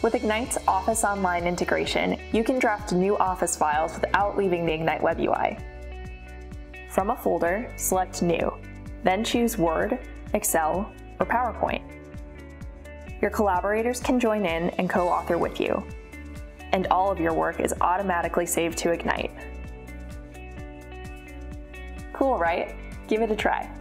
With Egnyte's Office Online integration, you can draft new Office files without leaving the Egnyte web UI. From a folder, select New, then choose Word, Excel, or PowerPoint. Your collaborators can join in and co-author with you, and all of your work is automatically saved to Egnyte. Cool, right? Give it a try.